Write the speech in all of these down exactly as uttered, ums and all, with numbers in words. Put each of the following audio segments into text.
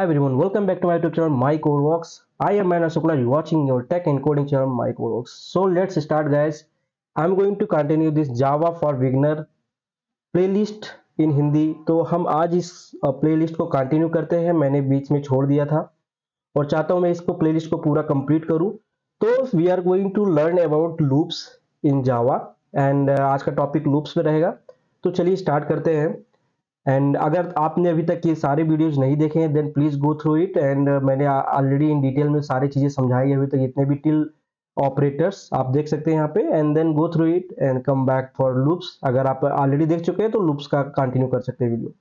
Hi everyone, welcome back to my YouTube channel MyCodeWorks. I am Manas Shukla, you are watching your tech and coding channel MyCodeWorks. So let's start guys. I am going to continue this Java for beginner playlist in Hindi. तो हम आज इस playlist को continue करते हैं. मैंने बीच में छोड़ दिया था और चाहता हूँ मैं इसको playlist को पूरा complete करूँ. तो we are going to learn about loops in Java and आज का topic loops में रहेगा. तो चलिए start करते हैं. एंड अगर आपने अभी तक ये सारे वीडियोज नहीं देखे हैं then please go through it. And मैंने ऑलरेडी इन डिटेल में सारी चीज़ें समझाई अभी तक, जितने भी टिल ऑपरेटर्स आप देख सकते हैं यहाँ पे. And then go through it and come back for loops. अगर आप ऑलरेडी देख चुके हैं तो लूप्स का कंटिन्यू कर सकते हैं video.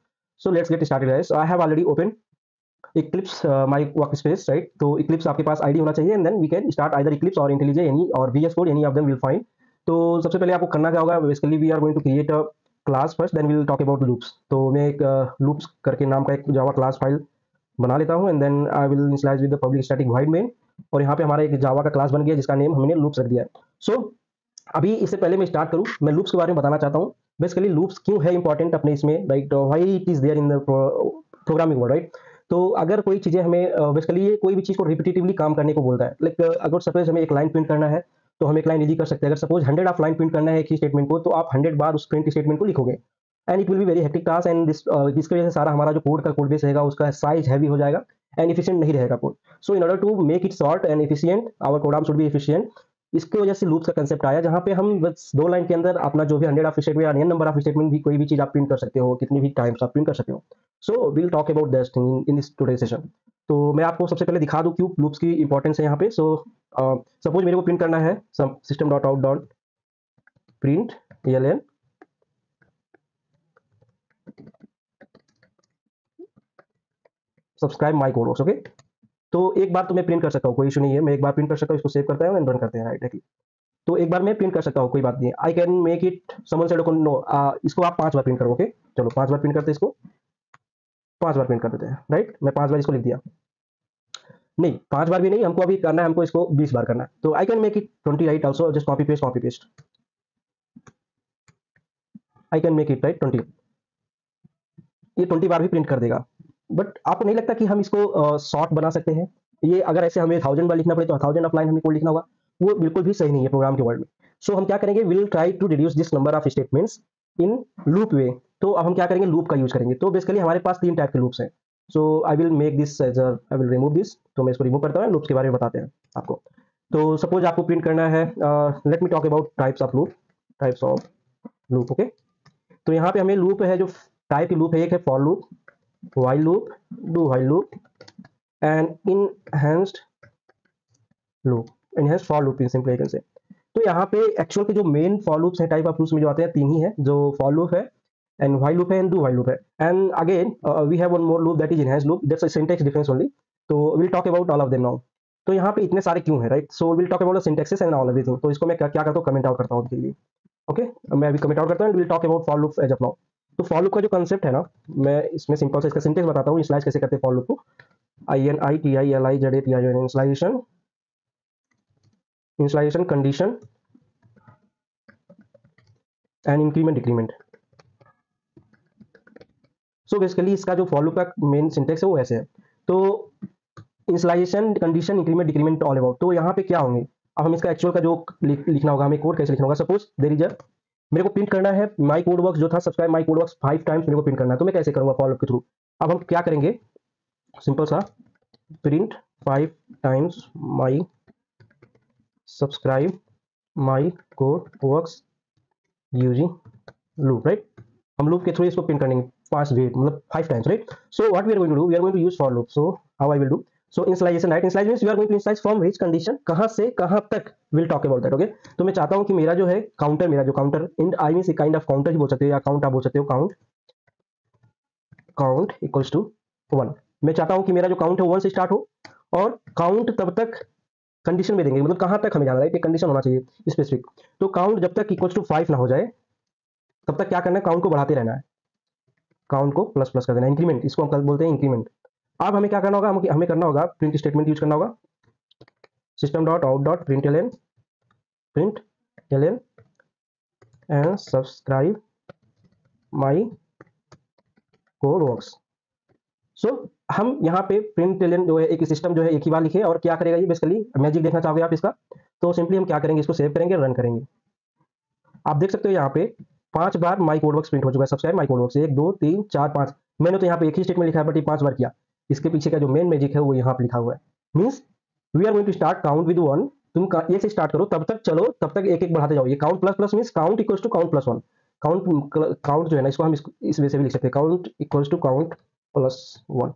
So let's get started guys. I have already open Eclipse my workspace right. तो इक्लिप्स आपके पास आईडी होना चाहिए and then we can start either Eclipse और इंटेलिजेंस एनी और V S code any of them will find. तो सबसे पहले आपको करना क्या होगा, basically we are going to create a class first then we will talk about loops. तो मैं एक लूप्स uh, करके नाम का एक जावा क्लास फाइल बना लेता हूँ and then I will initialise with the public static void main. और यहाँ पे हमारा एक जावा का क्लास बन गया जिसका नेम हमने लूप्स रख दिया है. सो so, अभी इससे पहले मैं स्टार्ट करूँ, मैं लूप्स के बारे में बताना चाहता हूँ. बेसिकली लूप्स क्यों है इंपॉर्टेंट अपने इसमें, right, why it is there in the programming world right. तो अगर कोई चीज़ें हमें बेसिकली uh, ये कोई भी चीज़ को रिपीटेटिवली काम करने को बोलता है. लाइक like, uh, अगर सपोज हमें एक लाइन प्रिंट करना है तो हम एक लाइन इजी कर सकते हैं. अगर suppose hundred of line print करना है एक स्टेटमेंट को तो आप हंड्रेड बार उस प्रिंट स्टेटमेंट को लिखोगे and it will be very hectic task. And this जिसकी वजह से सारा हमारा जो कोड का कोड बेस रहेगा उसका साइज हैवी हो जाएगा एंड इफिशिएंट नहीं रहेगा code. So in order to make it short and efficient our program should be efficient. इसकी वजह से लूप्स का कंसेप्ट आया जहाँ पे हम बस दो लाइन के अंदर अपना जो भी हंड्रेड ऑफ स्टेटमेंट या नंबर ऑफ स्टेटमेंट भी कोई भी चीज़ आप प्रिंट कर सकते हो, कितनी भी टाइम्स आप प्रिंट कर सकते हो. So will talk about that in this today session. तो मैं आपको सबसे पहले दिखा दूँ क्यों लूप्स की इंपॉर्टेंस है यहाँ पे. सो सपोज मेरे को प्रिंट करना है system dot out dot print L N subscribe my codeworks. Okay, तो एक बार तो मैं प्रिंट कर सकता हूँ, कोई इशू नहीं है. मैं एक बार प्रिंट कर सकता हूँ, इसको सेव करता हूँ एंड रन करते हैं राइट. तो एक बार मैं प्रिंट कर सकता हूँ, कोई बात नहीं. I can make it someone said no, इसको आप पांच बार प्रिंट करो. Okay okay? चलो पांच बार प्रिंट करते हैं, इसको पांच बार प्रिंट कर देते हैं राइट. मैं पांच बार इसको लिख दिया, नहीं पांच बार भी नहीं, हमको अभी करना है, हमको इसको बीस बार करना है. तो I can make it twenty right also, just copy paste copy paste. I can make it right twenty. ये ट्वेंटी बार भी प्रिंट कर देगा. बट आपको नहीं लगता कि हम इसको शॉर्ट uh, बना सकते हैं? ये अगर ऐसे हमें थाउजेंड बार लिखना पड़े तो थाउजेंड ऑफ लाइन हमें कोड लिखना होगा, वो बिल्कुल भी सही नहीं है प्रोग्राम के वर्ल्ड में. सो so, हम क्या करेंगे, will try to reduce this number of statements in loop way. तो अब हम क्या करेंगे, लूप का यूज करेंगे. तो बेसिकली हमारे पास तीन टाइप के लूप्स हैं. So I will make this as I will remove this. तो मैं इसको रिमूव करता हूँ, लूप्स के बारे में बताते हैं आपको. तो सपोज आपको प्रिंट करना है, let me talk about types of loop, types of loop. Okay, तो यहाँ पे हमें लूप है, जो टाइप की लूप है, एक है for loop, while loop, do while loop and enhanced loop, enhanced for loop in simple I can say. तो यहाँ पे एक्चुअल के जो मेन फॉर लूप्स हैं टाइप ऑफ लूप्स में जो आते हैं तीन ही है, जो फॉर लूप है एंड व्हाइल लूप है एंड डू व्हाइल लूप है. And again we have one more loop that is enhanced loop, that's a syntax difference only. तो will talk about all of them now. तो यहाँ पे इतने सारे क्यों है right. So will talk about the syntaxes and all everything. तो इसको मैं क्या करता हूँ, कमेंट आउट करता हूँ उनके लिए. Okay okay? मैं अभी कमेंट आउट करता हूँ and will talk about for loop as of now. तो फॉर लूप का जो कंसेप्ट है ना, मैं इसमें सिंपल से इसका सिंटेक्स बताता हूँ, इनिशियलाइज कैसे करते हैं फॉर लूप को. I N I T I L I Z A T I N initialization, initialization condition and increment decrement. So basically इसका जो फॉर लूप का मेन सिंटेक्स है वो ऐसे है. तो initialisation condition increment decrement all about. तो यहाँ पे क्या होंगे, अब हम इसका एक्चुअल का जो लिखना होगा, हमें कोड कैसे लिखना होगा. सपोज देयर इज अ, मेरे को प्रिंट करना है माई कोडवर्क्स जो था subscribe my codeworks five times मेरे को प्रिंट करना है. तो मैं कैसे करूँगा, फॉर लूप के थ्रू. अब हम क्या करेंगे, सिंपल सा print five times my subscribe my codeworks using loop right. हम लूप के थ्रू इसको प्रिंट करेंगे पांच रेट मतलब five times right. So what we are going to do, we are going to use for loop. So how I will do, so initialisation right, initialise means we are going to initialise from which condition, कहां से कहां तक. Will talk about that. Okay, तो मैं चाहता हूं कि मेरा जो है काउंटर, मेरा जो counter in I means a kind of counter ही बोल सकते हो या काउंट आप बोल सकते हो, count count equals to one. मैं चाहता हूं कि मेरा जो काउंट है वन से स्टार्ट हो और काउंट तब तक कंडीशन में देंगे, मतलब कहां तक हमें जाना है, एक कंडीशन होना चाहिए स्पेसिफिक. तो काउंट जब तक इक्वल्स टू फाइव ना हो जाए तब तक क्या करना है, काउंट को बढ़ाते रहना है, काउंट को प्लस प्लस कर देना, इंक्रीमेंट, इसको हम कल बोलते हैं इंक्रीमेंट. अब हमें क्या करना होगा, हम, हमें करना होगा प्रिंट स्टेटमेंट यूज करना होगा, system dot out dot print L N print L N and subscribe my codeworks. सो हम यहाँ पे println जो है एक सिस्टम जो है एक ही बार लिखे और क्या करेगा ये बेसिकली मैजिक देखना चाहोगे आप इसका। तो सिंपली हम क्या करेंगे, इसको सेव करेंगे, रन करेंगे। आप देख सकते हो यहाँ पे पांच बार MyCodeWorks प्रिंट हो चुका है। सबसे MyCodeWorks एक दो तीन चार पांच, मैंने तो यहाँ पे एक ही स्टेटमेंट लिखा है बट ये पांच बार किया। इसके पीछे का जो मेन मैजिक है वो यहाँ पे लिखा हुआ है। Means we are going to start count with one. तुम एक से स्टार्ट करो, तब तक चलो, तब तक एक एक बढ़ाते जाओ। ये count plus plus means count equals to count plus one. Count count जो है ना इसको हम इस वजह से भी लिख सकते हैं, count equals to count plus one.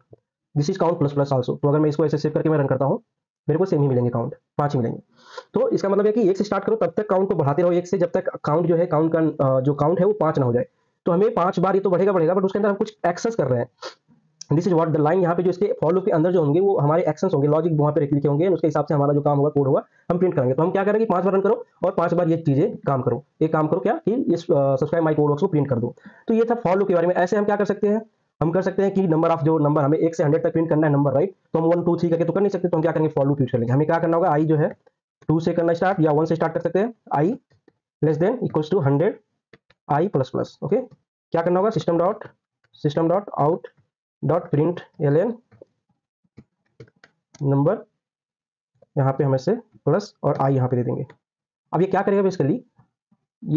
This is count plus plus also. तो अगर मैं इसको ऐसे सेव करके मैं रन करता हूँ, मेरे को सेम ही मिलेंगे, काउंट पांच मिलेंगे। तो इसका मतलब है कि एक से स्टार्ट करो, तब तक काउंट को बढ़ाते रहो एक से, जब तक काउंट जो है काउंट का जो काउंट है वो पांच ना हो जाए। तो हमें पांच बार ये तो बढ़ेगा बढ़ेगा बट उसके अंदर हम कुछ एक्सेस कर रहे हैं। This is what the line. यहाँ पे जो इसके फॉर लूप के अंदर जो होंगे वो हमारे एक्शन होंगे, लॉजिक वहाँ पे लिखे होंगे, उसके हिसाब से हमारा जो काम होगा कोड होगा हम प्रिंट करेंगे। तो हम क्या करेंगे, पांच बार रन करो और पांच बार ये चीजें काम करो। एक काम करो क्या कि ये सब्सक्राइब MyCodeWorks को प्रिंट कर दो। तो ये था फॉर लूप के बारे में। ऐसे हम क्या कर सकते हैं, हम कर सकते हैं कि नंबर ऑफ जो नंबर हमें एक से हंड्रेड तक प्रिंट करना है नंबर, राइट। तो हम वन टू थ्री करके तो कर नहीं सकते, तो हम क्या करेंगे फॉर लूप यूज कर लेंगे। हमें क्या करना होगा, आई जो है टू से करना स्टार्ट या वन से स्टार्ट कर सकते हैं, I less than equals to hundred I plus plus. Okay, क्या करना होगा, system dot system dot out dot print L N number, यहाँ पे हमें से प्लस और आई यहाँ पे दे देंगे। अब ये क्या करेगा बेसिकली,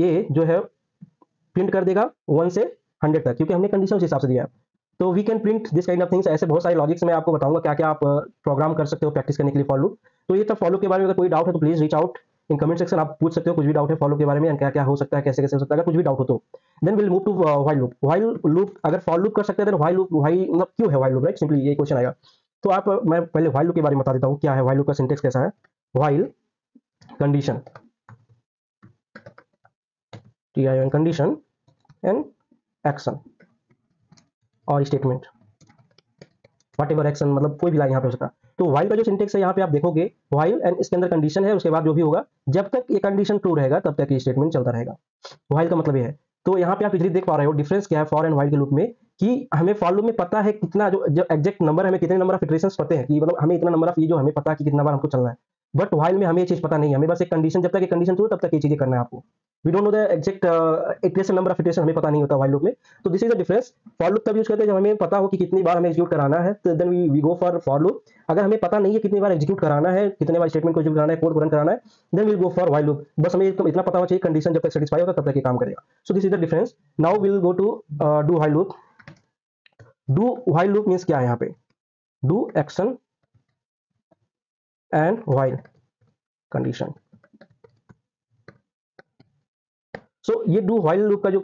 ये जो है प्रिंट कर देगा वन से हंड्रेड तक, क्योंकि हमने कंडीशन उस हिसाब से दिया है। तो we can print this kind of things. ऐसे बहुत सारे लॉजिक्स मैं आपको बताऊंगा क्या क्या आप प्रोग्राम कर सकते हो प्रैक्टिस करने के लिए फॉर लूप। तो ये था फॉर लूप के बारे में। अगर कोई डाउट है तो please reach out in comment section. आप पूछ सकते हो कुछ भी डाउट है फॉर लूप के बारे में, क्या क्या हो सकता है, कैसे कैसे हो सकता है, कुछ भी डाउट हो तो। Then will move to while loop. While loop अगर फॉर लूप कर सकते हैं तो व्हाइल लूप, व्हाइल मतलब क्यों है व्हाइल लूप, राइट। सिंपली ये क्वेश्चन आएगा। तो आप, मैं पहले व्हाइल लूप के बारे में बता देता हूँ क्या है व्हाइल लूप का सिंटेक्स कैसा है। While condition T I N condition and action और स्टेटमेंट वट एवर एक्शन, मतलब कोई भी लाइन यहाँ पे हो सकता है। तो व्हाइल का जो सिंटेक्स है यहाँ पे आप देखोगे व्हाइल एंड इसके अंदर कंडीशन है, उसके बाद जो भी होगा जब तक ये कंडीशन ट्रू रहेगा तब तक ये स्टेटमेंट चलता रहेगा। व्हाइल का मतलब ये है। तो यहाँ पे आप इधर देख पा रहे हो डिफरेंस क्या है फॉर एंड व्हाइल के लूप में, कि हमें फॉर लूप में पता है कितना जो एग्जैक्ट नंबर, हमें कितने नंबर ऑफ इटरेशंस पते हैं कि मतलब हमें इतना नंबर ऑफ ये जो हमें पता है कि कितना बार हमको चलना है। बट व्हाइल में हमें ये चीज पता नहीं है, हमें बस एक कंडीशन, जब तक ये कंडीशन ट्रू तब तक ये चीजें करना है आपको। We don't know the exact iteration number of iteration, हमें पता नहीं होता व्हाइल लूप में। तो this is the difference. For loop तब यूज करते हैं जब हमें पता हो कि कितनी बार हमें एग्जीक्यूट कराना है, तो then we go for for loop. अगर हमें पता नहीं है कितनी बार एग्जीक्यूट कराना है, कितने बार स्टेटमेंट को एग्जीक्यूट कराना है, कोड को रन कराना है, then we go for while loop. बस हमें इतना पता होना चाहिए कंडीशन जब तक सेटिस्फाई होता तब तक ये काम करेगा। So this is the difference. Now we will go to do while loop. Do while loop means क्या है, यहाँ पे do action and while condition. So so, ये डू व्हाइल लूप का जो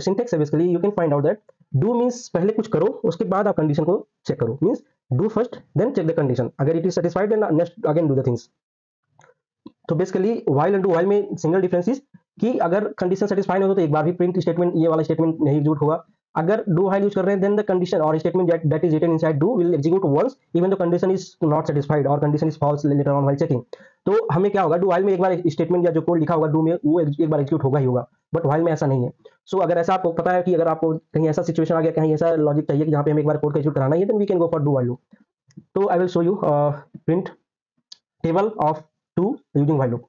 सिंटेक्स है basically you can find out that do means पहले कुछ करो उसके बाद आप कंडीशन को चेक करो, means do first then check the condition, अगर it is satisfied then next again do the things. तो basically while and do while में सिंगल डिफरेंस इज कि अगर कंडीशन सेटिस्फाई नहीं हो तो एक बार भी प्रिंट स्टेटमेंट ये वाला स्टेटमेंट नहीं एग्जीक्यूट होगा। अगर डू व्हाइल यूज कर रहे हैं देन द कंडीशन और statement that is written inside do will execute once even the condition is not satisfied और condition is false later on while checking. तो हमें क्या होगा, डू व्हाइल में एक बार स्टेटमेंट या जो कोड लिखा होगा डू में वो एक बार एग्जीक्यूट होगा ही होगा, बट व्हाइल में ऐसा नहीं है। सो so, अगर ऐसा आपको पता है कि अगर आपको कहीं ऐसा सिचुएशन आ गया, कहीं ऐसा लॉजिक चाहिए कि जहाँ पे हमें एक बार कोड एग्जीक्यूट कराना है, then we can go for do while loop. तो I will show you print table of two using while loop.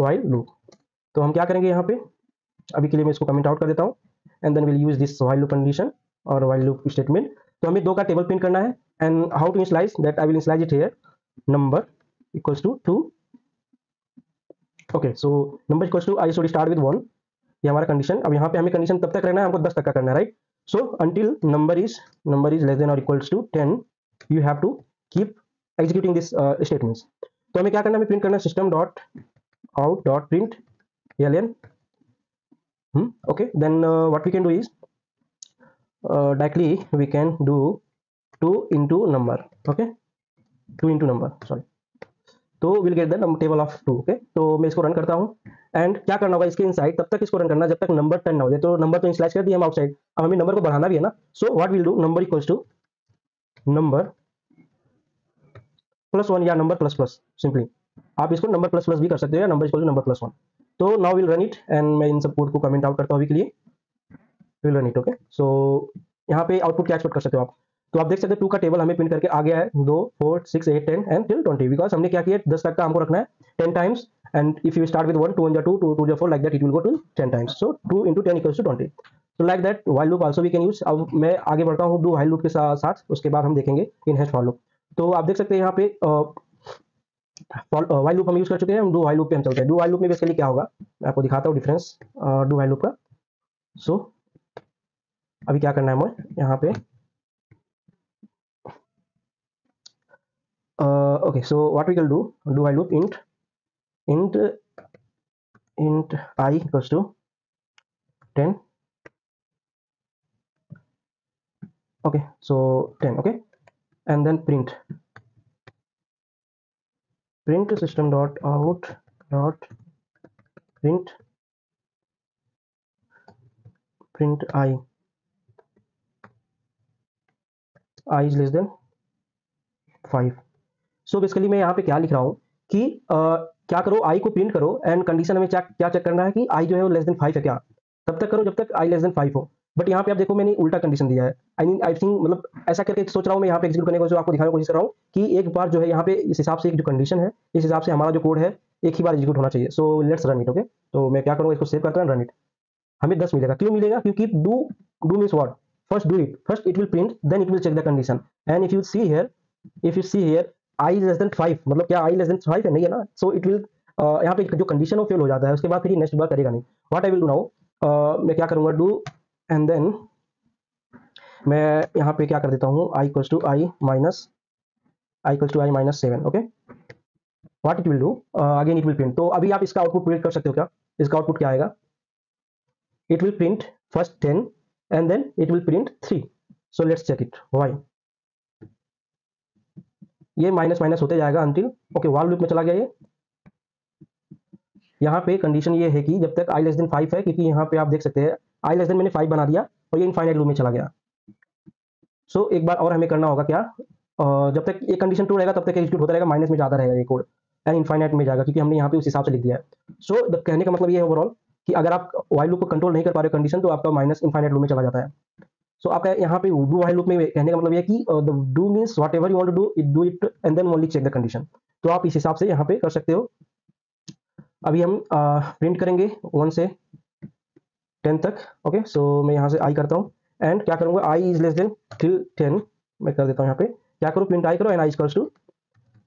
While loop तो हम क्या करेंगे यहाँ पे, अभी के लिए मैं इसको कमेंट आउट कर देता हूँ and then will use this while loop condition और व्हाइल लूप स्टेटमेंट। तो हमें दो का टेबल प्रिंट करना है and how to initialise that I will initialise it here number equals to two. Okay, so number equals to I should start with one, ये हमारा condition. अब यहाँ पे हमें कंडीशन तब तक रहना है, हमको दस तक का करना है, right. So until number is number is less than और equals to ten you have to keep executing this statements. तो हमें क्या करना है, हमें प्रिंट करना है system dot out dot print एलियन। Okay, then what we can do is directly we can do two into number. Okay, two into number sorry, तो will get the table of two. Okay, तो मैं इसको run करता हूँ and क्या करना होगा, इसके इनसाइड तब तक इसको रन करना जब तक नंबर टेन ना हो जाए। तो नंबर तो इनस्लाइज कर दिया हम आउटसाइड, अब हमें नंबर को बढ़ाना भी है ना। So what will do, number equals to number plus one या नंबर प्लस प्लस। सिंपली आप इसको नंबर प्लस प्लस भी कर सकते हो या number equals to number plus one. तो now will run it and मैं इन सब कोड को कमेंट आउट करता हूँ अभी के लिए, will run it. Okay, so यहाँ पे आउटपुट क्या एक्सपेक्ट कर सकते हो आप, तो आप देख सकते हो टू का टेबल हमें प्रिंट करके आ गया है, दो four six eight ten and till twenty, because हमने क्या किया दस तक का हमको रखना है ten times And if you start with one, two and the two, two, two, the four, like that it will go to ten times. So two into ten equals to twenty. So like that while loop also we can use. अब मैं आगे बढ़ता हूँ do while loop के साथ, उसके बाद हम देखेंगे enhanced for loop. तो आप देख सकते हैं यहाँ पे while loop हम यूज कर चुके हैं, हम do while loop पे हम चलते हैं. do while loop में बेसिकली क्या होगा मैं आपको दिखाता हूँ डिफरेंस do while loop का. सो अभी क्या करना है मुझे यहाँ पे. Okay, so what we can do, do while loop int int int I equals to ten. Okay, so ten. Okay, and then print print system dot out dot print print I I is less than five. So basically मैं यहाँ पे क्या लिख रहा हूँ कि uh, क्या करो I को प्रिंट करो एंड कंडीशन हमें क्या चेक करना है कि I जो है वो लेस देन फाइव है क्या, तब तक करो जब तक I लेस देन फाइव हो. बट यहाँ पे आप देखो मैंने उल्टा कंडीशन दिया है. आई मीन आई थिंक मतलब ऐसा करके सोच रहा हूँ मैं यहाँ पे एग्जीक्यूट करने को आपको दिखाने की कोशिश कर रहा हूँ कि एक बार जो है यहाँ पे इस हिसाब से एक जो कंडीशन है इस हिसाब से हमारा जो कोड है एक ही बार एग्जीक्यूट होना चाहिए. So let's run it. Okay तो मैं क्या करूँगा इसको सेव करता हूँ. रन इट हमें दस मिलेगा. क्यों मिलेगा? क्योंकि do do means what, first do it, first it will print then it will check the condition. And if you see here if you see here I less than five, मतलब क्या आई less than five है नहीं है ना. So it will यहाँ पे जो condition हो फेल हो जाता है, उसके बाद फिर नेक्स्ट बार करेगा नहीं. What I will do now, मैं क्या करूँगा डू एंड देन मैं यहाँ पे क्या कर देता हूँ I equals to I minus I equals to I minus seven. Okay what it will do again it will print. तो अभी आप इसका आउटपुट प्रिंट कर सकते हो क्या, इसका आउटपुट क्या आएगा. It will print first ten and then it will print three. So let's check it why. ये माइनस माइनस होते जाएगा अंतिल. ओके वाल लूप में चला गया ये. यहाँ पे कंडीशन ये है कि जब तक आई लेस देन फाइव है, क्योंकि यहाँ पे आप देख सकते हैं आई लेस देन मैंने फाइव बना दिया और ये इनफाइनाइट लूप में चला गया. सो so, एक बार और हमें करना होगा क्या, uh, जब तक ये कंडीशन टू रहेगा तब तक एग्जीक्यूट होता रहेगा, माइनस में ज्यादा रहेगा ये कोड एंड इनफाइनाइट में जाएगा क्योंकि हमने यहाँ पे उस हिसाब से लिख दिया है. सो so, द कहने का मतलब ये है ओवरऑल कि अगर आप वाइल लूप को कंट्रोल नहीं कर पा रहे कंडीशन तो आपका माइनस इनफाइनाइट लूप में चला जाता है. सो so, आपका यहाँ पे डू वाइल लूप में कहने का मतलब ये कि do means whatever you want to do it do it and then only check the condition. तो आप इस हिसाब से यहाँ पे कर सकते हो. अभी हम प्रिंट uh, करेंगे वन से टेन तक. ओके okay, सो so मैं यहाँ से आई करता हूँ एंड क्या करूँगा I is less than till ten मैं कर देता हूँ. यहाँ पे क्या करो प्रिंट आई करो and I equals to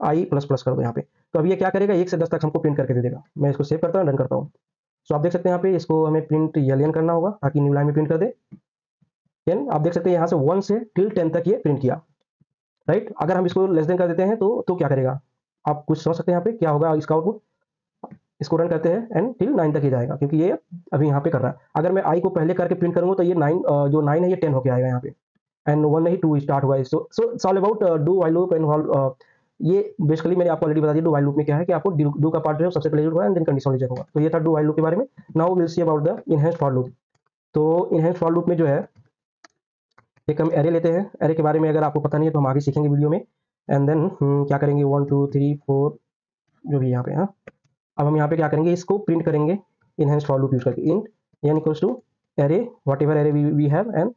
I plus plus कर दो यहाँ पे. तो अभी ये क्या करेगा एक से दस तक हमको प्रिंट करके दे देगा. मैं इसको सेव करता हूँ रन करता हूँ. सो so आप देख सकते हैं यहाँ पे इसको हमें प्रिंट एलियन करना होगा ताकि न्यू लाइन में प्रिंट कर दे. देन आप देख सकते हैं यहाँ से वन से टिल टेन तक ये प्रिंट किया राइट right? अगर हम इसको लेस देन कर देते हैं तो तो क्या करेगा आप कुछ समझ सकते हैं यहाँ पे क्या होगा इसका आउटपुट. इसको रन करते हैं एंड टिल नाइन तक ही जाएगा क्योंकि ये अभी यहाँ पे कर रहा है. अगर मैं आई को पहले करके प्रिंट करूँगा तो ये नाइन जो नाइन है ये टेन होके आएगा यहाँ पे एंड वन नहीं टू स्टार्ट हुआ है. So so it's all about do while loop and all. ये बेसिकली मैंने आपको ऑलरेडी बता दिया डू वाइल लूप में क्या है कि आपको डू का पार्ट जो है सबसे पहले होगा एंड देन कंडीशन चेक होगा. तो ये था डू वाइल लूप के बारे में. Now will see about the enhanced for loop. तो इनहैंस्ड फॉर लूप में जो है एक हम एरे लेते हैं. एरे के बारे में अगर आपको पता नहीं है तो हम आगे सीखेंगे वीडियो में. एंड देन क्या करेंगे वन टू थ्री फोर जो भी यहाँ पे. हाँ अब हम यहाँ पे क्या करेंगे इसको प्रिंट करेंगे इनहैंस्ड फॉर लूप यूज करके. Int n equals to array whatever array we have and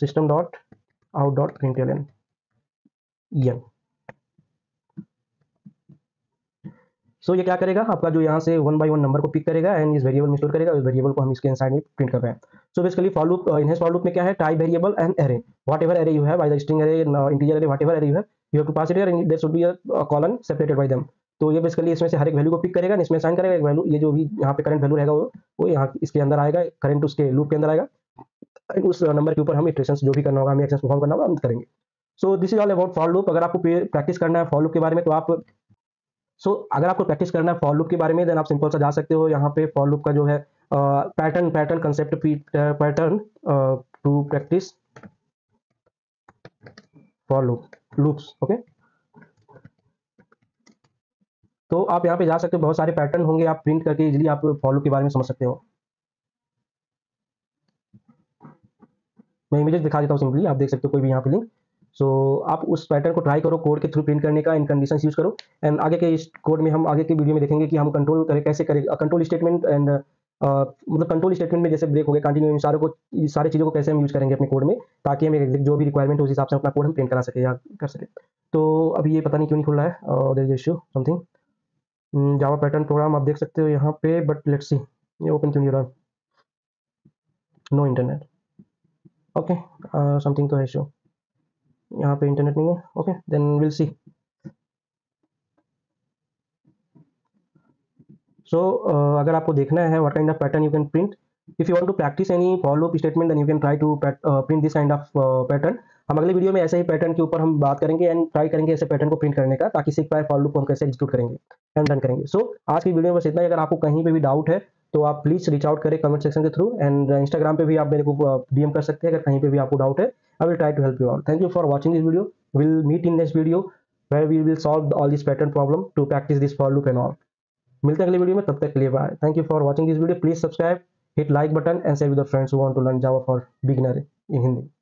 system dot out dot println n. So ये क्या करेगा आपका जो यहाँ से वन बाई वन नंबर को पिक करेगा एंड इस वेरिएबल में स्टोर करेगा. उस वेरिएबल को हम इसके इनसाइड में प्रिंट कर रहे हैं. So basically for loop enhanced for loop में क्या है type variable and array. Whatever array you have by the string array integer array whatever array you have you have to pass it here and there should be a colon separated by them. तो ये basically इसमें से हर एक value को pick करेगा इसमें sign करेगा एक वैल्यू. ये जो भी यहाँ पे करंट वैल्यू रहेगा वो वो यहाँ इसके अंदर आएगा करंट उसके लूप के अंदर आएगा. उस नंबर के ऊपर हम इटरेशंस जो भी करना होगा हमें एक्शंस परफॉर्म करना होगा हम करेंगे. So this is all about for loop. अगर आपको प्रैक्टिस करना है फॉर लूप के बारे में तो आप सो so, अगर आपको प्रैक्टिस करना है फॉर लूप के बारे में देन आप सिंपल सा जा सकते हो यहाँ पे फॉर लूप का जो है pattern pattern concept pattern to practice for loop loops. Okay तो आप यहाँ पे जा सकते हो. बहुत सारे पैटर्न होंगे आप प्रिंट करके इजीली आप फॉर लूप के बारे में समझ सकते हो. मैं इमेजेस दिखा देता हूँ सिंपली आप देख सकते हो कोई भी यहाँ पे लिंक. सो so, आप उस पैटर्न को ट्राई करो कोड के थ्रू प्रिंट करने का इन कंडीशन यूज करो एंड आगे के इस कोड में हम आगे के वीडियो में देखेंगे कि हम कंट्रोल करें कैसे करें कंट्रोल स्टेटमेंट एंड मतलब कंट्रोल स्टेटमेंट में जैसे ब्रेक हो गया कंटिन्यू इन सारों को सारी चीज़ों को कैसे हम यूज करेंगे अपने कोड में ताकि हमें जो भी रिक्वायरमेंट उस हिसाब से अपना कोड हम प्रिंट करा सके या कर सके. तो अभी ये पता नहीं क्यों नहीं खुल रहा है. There is issue something Java pattern program आप देख सकते हो यहाँ पे, बट लेट्स सी ये ओपन क्यों नहीं हो रहा। नो इंटरनेट, ओके समथिंग तो है शो, यहाँ पे इंटरनेट नहीं है। Okay then will see. So अगर आपको देखना है what kind of pattern you can print, if you want to practice any for loop statement then you can try to print this kind of pattern. हम अगले video में ऐसे ही pattern के ऊपर हम बात करेंगे एंड ट्राई करेंगे ऐसे पैटर्न को प्रिंट करने का, ताकि सीख पाए फॉर लूप हम कैसे एग्जीक्यूट करेंगे एंड रन करेंगे। सो so, आज की वीडियो में बस इतना ही। अगर आपको कहीं पे भी डाउट है तो आप प्लीज रीच आउट करें कमेंट सेक्शन के थ्रू, एंड इंस्टाग्राम पे भी आप मेरे को डीएम कर सकते हैं अगर कहीं पे भी आपको डाउट है। I will try to help you out. Thank you for watching this video. Will meet in next video where we will solve all this pattern problem to practice this for loop and all. मिलते हैं अगले video में, तब तक के लिए bye. Thank you for watching this video. Please subscribe, hit like button and share with your friends who want to learn Java for beginner in Hindi.